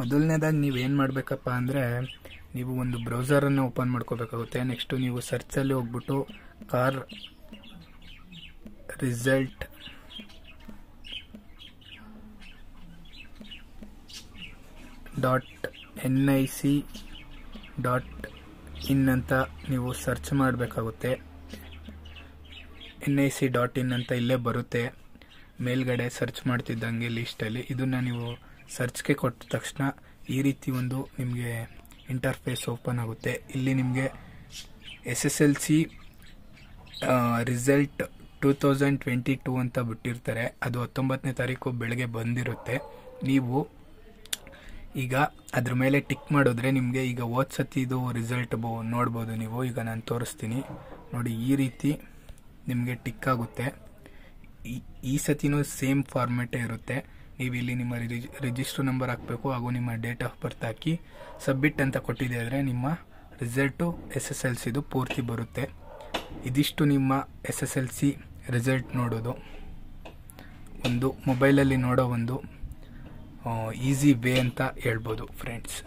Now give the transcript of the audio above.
ಮೊದಲನೇದಾಗಿ ನೀವೇನು ಮಾಡಬೇಕಪ್ಪ ಅಂದರೆ ನೀವು ಒಂದು ಬ್ರೌಸರನ್ನು ಓಪನ್ ಮಾಡ್ಕೋಬೇಕಾಗುತ್ತೆ. ನೆಕ್ಸ್ಟು ನೀವು ಸರ್ಚಲ್ಲಿ ಹೋಗ್ಬಿಟ್ಟು ಕಾರ್ ರಿಸಲ್ಟ್ .nic.in ಅಂತ ನೀವು ಸರ್ಚ್ ಮಾಡಬೇಕಾಗುತ್ತೆ. nic.in ಅಂತ ಇಲ್ಲೇ ಬರುತ್ತೆ ಮೇಲ್ಗಡೆ ಸರ್ಚ್ ಮಾಡ್ತಿದ್ದಂಗೆ ಲಿಸ್ಟಲ್ಲಿ. ಇದನ್ನು ನೀವು ಸರ್ಚ್ಗೆ ಕೊಟ್ಟ ತಕ್ಷಣ ಈ ರೀತಿ ಒಂದು ನಿಮಗೆ ಇಂಟರ್ಫೇಸ್ ಓಪನ್ ಆಗುತ್ತೆ. ಇಲ್ಲಿ ನಿಮಗೆ SSLC ರಿಸಲ್ಟ್ 2022 ಅಂತ ಬಿಟ್ಟಿರ್ತಾರೆ. ಅದು 19ನೇ ತಾರೀಕು ಬೆಳಗ್ಗೆ ಬಂದಿರುತ್ತೆ. ನೀವು ಈಗ ಅದ್ರ ಮೇಲೆ ಟಿಕ್ ಮಾಡಿದ್ರೆ ನಿಮಗೆ ಈಗ ಹೋದ ಸತಿದು ರಿಸಲ್ಟ್ ನೋಡ್ಬೋದು ನೀವು. ಈಗ ನಾನು ತೋರಿಸ್ತೀನಿ ನೋಡಿ, ಈ ರೀತಿ ನಿಮಗೆ ಟಿಕ್ ಆಗುತ್ತೆ. ಈ ಸತಿನೂ ಸೇಮ್ ಫಾರ್ಮ್ಯಾಟೇ ಇರುತ್ತೆ. ನೀವು ಇಲ್ಲಿ ನಿಮ್ಮ ರಿಜಿಸ್ಟ್ರ್ ನಂಬರ್ ಹಾಕಬೇಕು ಹಾಗೂ ನಿಮ್ಮ ಡೇಟ್ ಆಫ್ ಬರ್ತ್ ಹಾಕಿ ಸಬ್ಮಿಟ್ ಅಂತ ಕೊಟ್ಟಿದೆ ಅಂದರೆ ನಿಮ್ಮ ರಿಸಲ್ಟು SSLCದು ಪೂರ್ತಿ ಬರುತ್ತೆ. ಇದಿಷ್ಟು ನಿಮ್ಮ SSLC ರಿಸಲ್ಟ್ ನೋಡೋದು. ಒಂದು ಮೊಬೈಲಲ್ಲಿ ನೋಡೋ ಒಂದು ಈಸಿ ವೇ ಅಂತ ಹೇಳ್ಬೋದು ಫ್ರೆಂಡ್ಸ್.